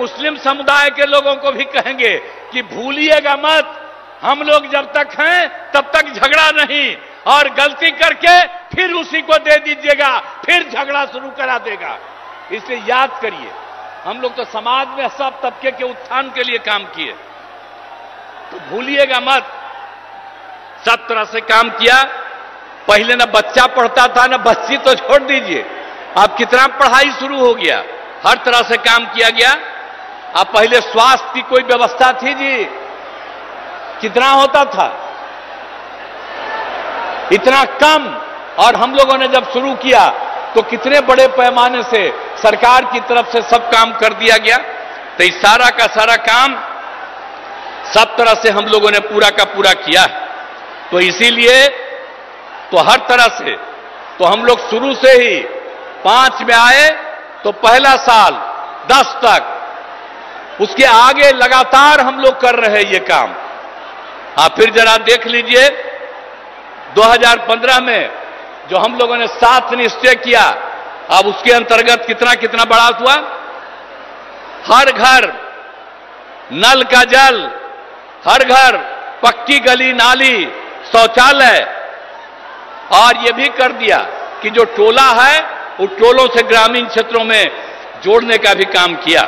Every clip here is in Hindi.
मुस्लिम समुदाय के लोगों को भी कहेंगे कि भूलिएगा मत, हम लोग जब तक हैं तब तक झगड़ा नहीं, और गलती करके फिर उसी को दे दीजिएगा, फिर झगड़ा शुरू करा देगा। इसलिए याद करिए, हम लोग तो समाज में सब तबके के उत्थान के लिए काम किए, तो भूलिएगा मत। सब तरह से काम किया। पहले ना बच्चा पढ़ता था ना बच्ची, तो छोड़ दीजिए, अब कितना पढ़ाई शुरू हो गया, हर तरह से काम किया गया। अब पहले स्वास्थ्य की कोई व्यवस्था थी जी? कितना होता था? इतना कम। और हम लोगों ने जब शुरू किया तो कितने बड़े पैमाने से सरकार की तरफ से सब काम कर दिया गया। तो इस सारा का सारा काम सब तरह से हम लोगों ने पूरा का पूरा किया। तो इसीलिए तो हर तरह से तो हम लोग शुरू से ही 5 में आए, तो पहला साल 10 तक, उसके आगे लगातार हम लोग कर रहे ये काम। आप फिर जरा देख लीजिए 2015 में जो हम लोगों ने 7 निश्चय किया, अब उसके अंतर्गत कितना कितना बड़ा हुआ। हर घर नल का जल, हर घर पक्की गली नाली, शौचालय, और ये भी कर दिया कि जो टोला है उस टोलों से ग्रामीण क्षेत्रों में जोड़ने का भी काम किया।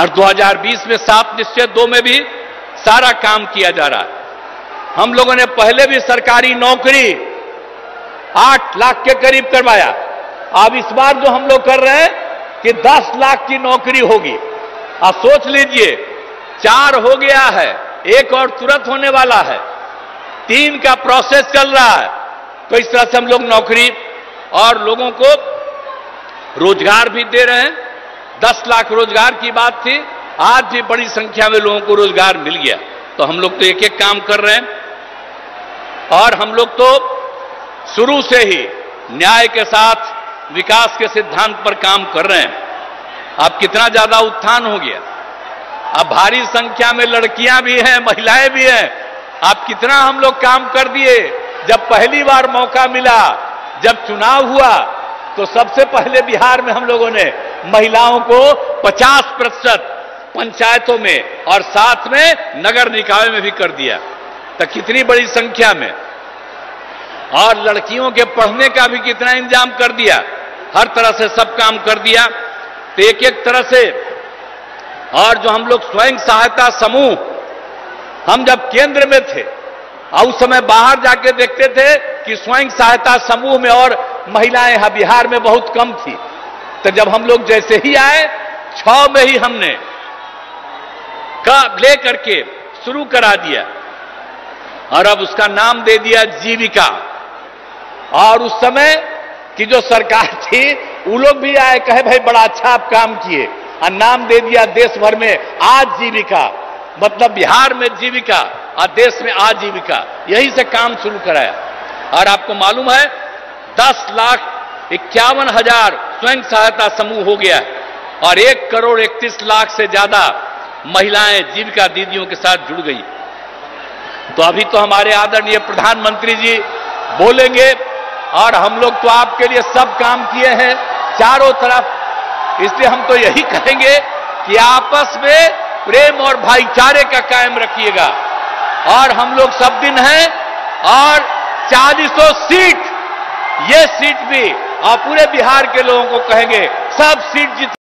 और 2020 में 7 निश्चय 2 में भी सारा काम किया जा रहा है। हम लोगों ने पहले भी सरकारी नौकरी 8 लाख के करीब करवाया। अब इस बार जो हम लोग कर रहे हैं कि 10 लाख की नौकरी होगी। आप सोच लीजिए, 4 हो गया है, 1 और तुरंत होने वाला है, 3 का प्रोसेस चल रहा है। तो इस तरह से हम लोग नौकरी और लोगों को रोजगार भी दे रहे हैं। 10 लाख रोजगार की बात थी, आज भी बड़ी संख्या में लोगों को रोजगार मिल गया। तो हम लोग तो एक एक काम कर रहे हैं। और हम लोग तो शुरू से ही न्याय के साथ विकास के सिद्धांत पर काम कर रहे हैं। अब कितना ज्यादा उत्थान हो गया। अब भारी संख्या में लड़कियां भी हैं, महिलाएं भी हैं। अब कितना हम लोग काम कर दिए। जब पहली बार मौका मिला, जब चुनाव हुआ, तो सबसे पहले बिहार में हम लोगों ने महिलाओं को 50% पंचायतों में और साथ में नगर निकाय में भी कर दिया। तो कितनी बड़ी संख्या में। और लड़कियों के पढ़ने का भी कितना इंतजाम कर दिया। हर तरह से सब काम कर दिया। तो एक एक तरह से। और जो हम लोग स्वयं सहायता समूह, हम जब केंद्र में थे और उस समय बाहर जाके देखते थे कि स्वयं सहायता समूह में और महिलाएं हैं बिहार में बहुत कम थी। तो जब हम लोग जैसे ही आए 6 में ही हमने का ले करके शुरू करा दिया। और अब उसका नाम दे दिया जीविका। और उस समय की जो सरकार थी वो लोग भी आए, कहे भाई बड़ा अच्छा आप काम किए, और नाम दे दिया देश भर में आजीविका, मतलब बिहार में जीविका और देश में आजीविका। यही से काम शुरू कराया। और आपको मालूम है 10,51,000 स्वयं सहायता समूह हो गया है, और 1,31,00,000 से ज्यादा महिलाएं जीविका दीदियों के साथ जुड़ गई। तो अभी तो हमारे आदरणीय प्रधानमंत्री जी बोलेंगे, और हम लोग तो आपके लिए सब काम किए हैं चारों तरफ। इसलिए हम तो यही कहेंगे कि आपस में प्रेम और भाईचारे का कायम रखिएगा। और हम लोग सब दिन हैं, और 400 सीट, ये सीट भी, और पूरे बिहार के लोगों को कहेंगे सब सीट जीत।